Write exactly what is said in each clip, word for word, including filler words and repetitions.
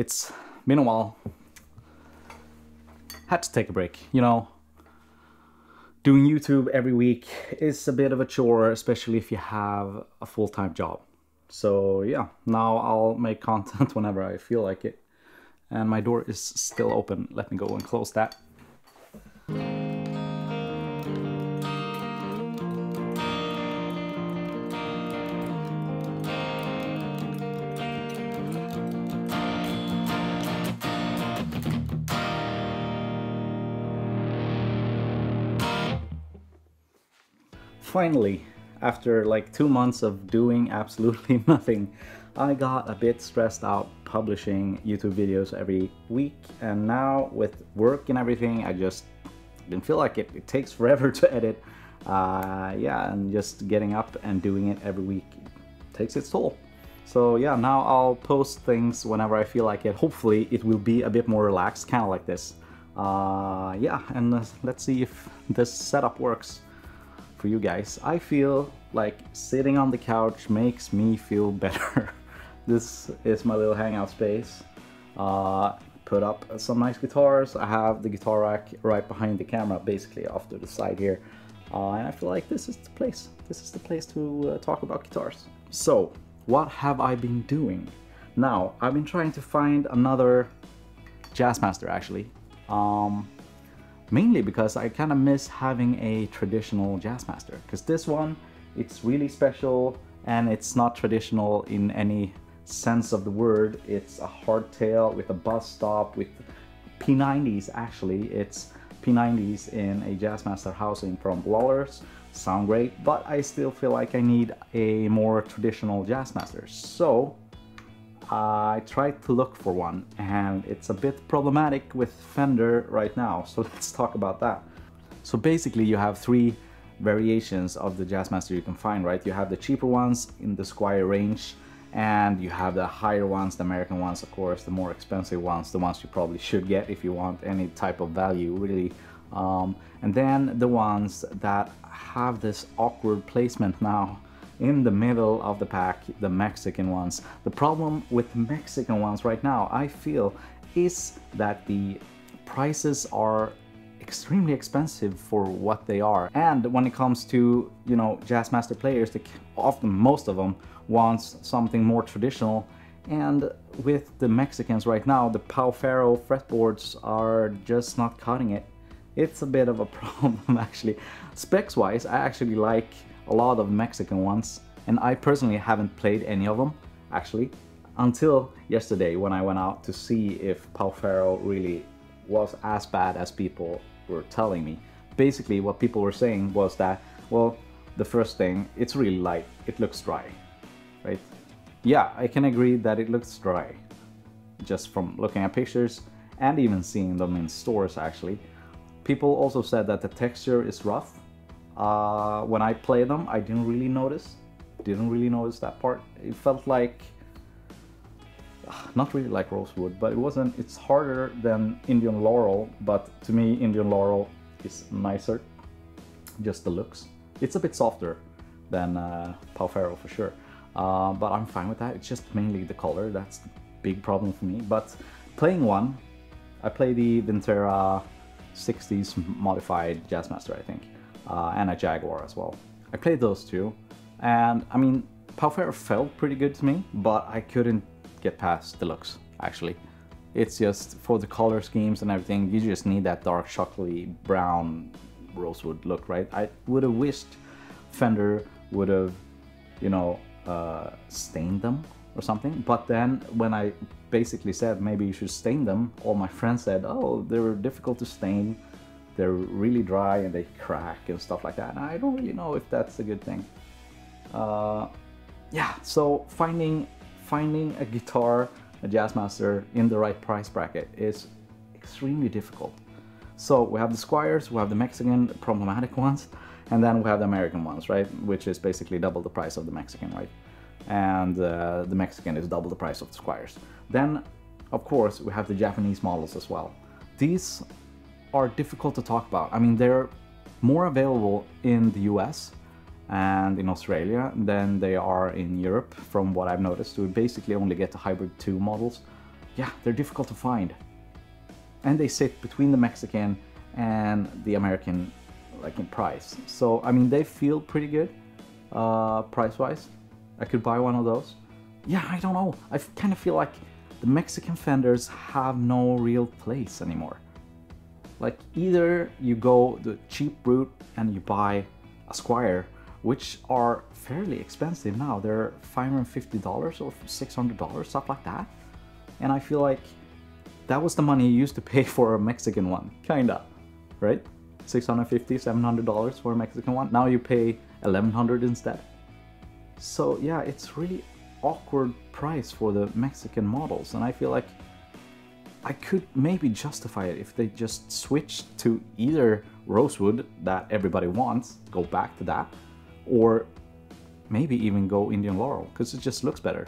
it's been a while. Had to take a break, you know. Doing YouTube every week is a bit of a chore, especially if you have a full-time job. So yeah, now I'll make content whenever I feel like it. And my door is still open. Let me go and close that. Finally, after like two months of doing absolutely nothing, I got a bit stressed out publishing YouTube videos every week, and now with work and everything, I just didn't feel like it. It takes forever to edit, uh, yeah, and just getting up and doing it every week takes its toll. So yeah, now I'll post things whenever I feel like it. Hopefully it will be a bit more relaxed, kind of like this. Uh, yeah, and uh, let's see if this setup works for you guys. I feel like sitting on the couch makes me feel better. This is my little hangout space. Uh, put up some nice guitars. I have the guitar rack right behind the camera, basically off to the side here. Uh, and I feel like this is the place. This is the place to uh, talk about guitars. So, what have I been doing? Now, I've been trying to find another Jazzmaster, actually. Um, Mainly because I kind of miss having a traditional Jazzmaster, because this one, it's really special, and it's not traditional in any sense of the word. It's a hardtail with a bus stop, with P ninety s actually. It's P ninety s in a Jazzmaster housing from Lollar's. Sound great, but I still feel like I need a more traditional Jazzmaster. So I tried to look for one, and it's a bit problematic with Fender right now, so let's talk about that. So basically you have three variations of the Jazzmaster you can find, right? You have the cheaper ones in the Squier range, and you have the higher ones, the American ones, of course, the more expensive ones, the ones you probably should get if you want any type of value, really. Um, and then the ones that have this awkward placement now. In the middle of the pack, the Mexican ones. The problem with Mexican ones right now, I feel, is that the prices are extremely expensive for what they are. And when it comes to, you know, Jazzmaster players, they often, most of them, wants something more traditional. And with the Mexicans right now, the Pau Ferro fretboards are just not cutting it. It's a bit of a problem, actually. Specs-wise, I actually like a lot of Mexican ones, and I personally haven't played any of them, actually, until yesterday when I went out to see if Pau Ferro really was as bad as people were telling me. Basically, what people were saying was that, well, the first thing, it's really light, it looks dry, right? Yeah, I can agree that it looks dry, just from looking at pictures and even seeing them in stores, actually. People also said that the texture is rough. Uh, when I play them, I didn't really notice, didn't really notice that part. It felt like, not really like Rosewood, but it wasn't, it's harder than Indian Laurel, but to me, Indian Laurel is nicer, just the looks. It's a bit softer than uh, Pau Ferro for sure, uh, but I'm fine with that. It's just mainly the color, that's the big problem for me. But playing one, I play the Vintera sixties modified Jazzmaster, I think. Uh, and a Jaguar as well. I played those two, and I mean, Pau Ferro felt pretty good to me, but I couldn't get past the looks, actually. It's just, for the color schemes and everything, you just need that dark chocolatey brown Rosewood look, right? I would have wished Fender would have, you know, uh, stained them or something, but then when I basically said maybe you should stain them, all my friends said, oh, they were difficult to stain. They're really dry and they crack and stuff like that. And I don't really know if that's a good thing. Uh, yeah, so finding finding a guitar, a Jazzmaster in the right price bracket is extremely difficult. So we have the Squiers, we have the Mexican problematic ones, and then we have the American ones, right? Which is basically double the price of the Mexican, right? And uh, the Mexican is double the price of the Squiers. Then, of course, we have the Japanese models as well. These are difficult to talk about. I mean, they're more available in the U S and in Australia than they are in Europe, from what I've noticed. We basically only get the Hybrid two models yeah, they're difficult to find. And they sit between the Mexican and the American, like, in price. So, I mean, they feel pretty good, uh, price-wise. I could buy one of those. Yeah, I don't know. I kind of feel like the Mexican Fenders have no real place anymore. Like, either you go the cheap route and you buy a Squier, which are fairly expensive now. They're five hundred fifty dollars or six hundred dollars, stuff like that. And I feel like that was the money you used to pay for a Mexican one, kinda, right? six hundred fifty, seven hundred dollars for a Mexican one. Now you pay eleven hundred instead. So yeah, it's really awkward price for the Mexican models, and I feel like I could maybe justify it if they just switched to either Rosewood, that everybody wants, go back to that, or maybe even go Indian Laurel, because it just looks better.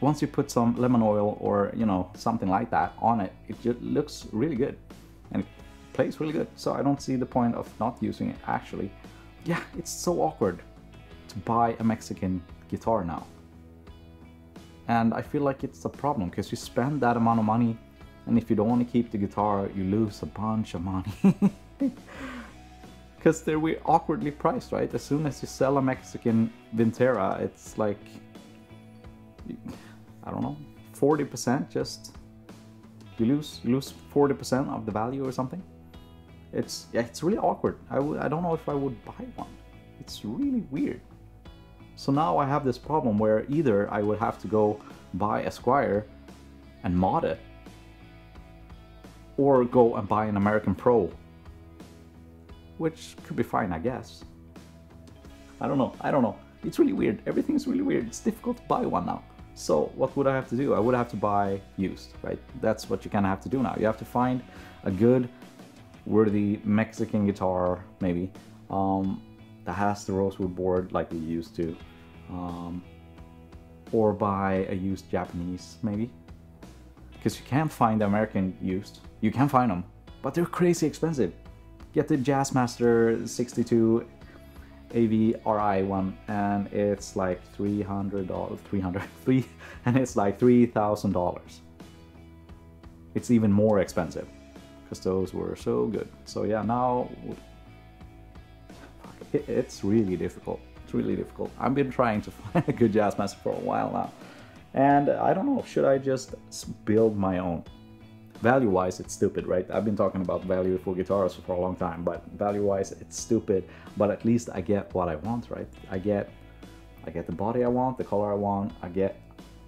Once you put some lemon oil or, you know, something like that on it, it just looks really good and it plays really good. So I don't see the point of not using it, actually. Yeah, it's so awkward to buy a Mexican guitar now. And I feel like it's a problem because you spend that amount of money, and if you don't want to keep the guitar, you lose a bunch of money. Because they're we're awkwardly priced, right? As soon as you sell a Mexican Vintera, it's like, I don't know, forty percent just, you lose you lose forty percent of the value or something. It's, yeah, it's really awkward. I, w I don't know if I would buy one. It's really weird. So now I have this problem where either I would have to go buy a Squier and mod it, or go and buy an American Pro, which could be fine, I guess. I don't know, I don't know. It's really weird, everything's really weird. It's difficult to buy one now. So what would I have to do? I would have to buy used, right? That's what you kind of have to do now. You have to find a good, worthy Mexican guitar, maybe, um, that has the Rosewood board like they used to, um, or buy a used Japanese, maybe. Because you can find the American used, you can find them, but they're crazy expensive. Get the Jazzmaster sixty-two A V R I one, and it's like three hundred dollars, three hundred, three, and it's like three thousand dollars. It's even more expensive because those were so good. So yeah, now it's really difficult. It's really difficult. I've been trying to find a good Jazzmaster for a while now. And I don't know, should I just build my own? Value-wise, it's stupid, right? I've been talking about value for guitars for a long time, but value-wise, it's stupid. But at least I get what I want, right? I get, I get the body I want, the color I want. I get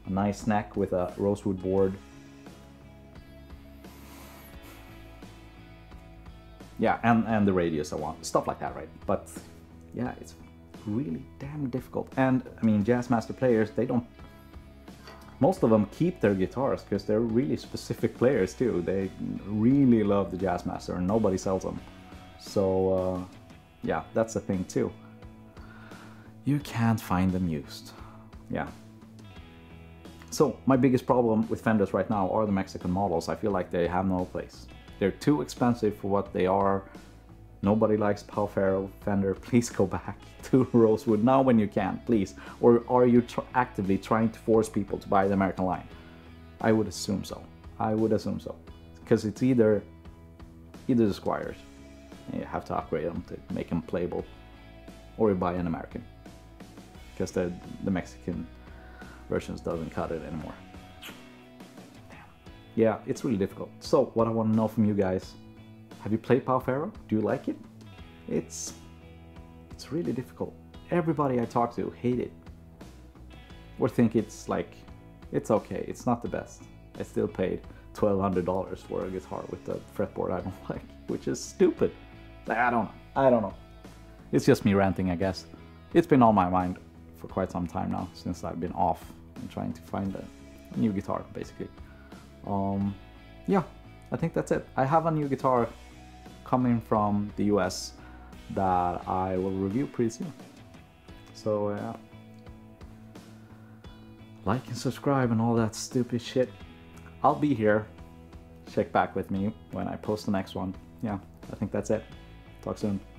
a nice neck with a rosewood board. Yeah, and and the radius I want, stuff like that, right? But yeah, it's really damn difficult. And I mean, Jazzmaster players, they don't. Most of them keep their guitars because they're really specific players too. They really love the Jazzmaster and nobody sells them. So uh, yeah, that's the thing too. You can't find them used. Yeah. So my biggest problem with Fenders right now are the Mexican models. I feel like they have no place. They're too expensive for what they are. Nobody likes Pau Ferro Fender. Please go back to Rosewood now when you can, please. Or are you tr actively trying to force people to buy the American line? I would assume so. I would assume so. Because it's either either the Squiers, and you have to upgrade them to make them playable, or you buy an American. Because the, the Mexican versions doesn't cut it anymore. Damn. Yeah, it's really difficult. So what I want to know from you guys, have you played Pau Ferro? Do you like it? It's it's really difficult. Everybody I talk to hate it. Or think it's like, it's okay, it's not the best. I still paid twelve hundred dollars for a guitar with a fretboard I don't like, which is stupid. I don't know, I don't know. It's just me ranting, I guess. It's been on my mind for quite some time now, since I've been off and trying to find a new guitar, basically. Um, yeah, I think that's it. I have a new guitar coming from the U S that I will review pretty soon. So uh, like and subscribe and all that stupid shit. I'll be here. Check back with me when I post the next one. Yeah, I think that's it. Talk soon.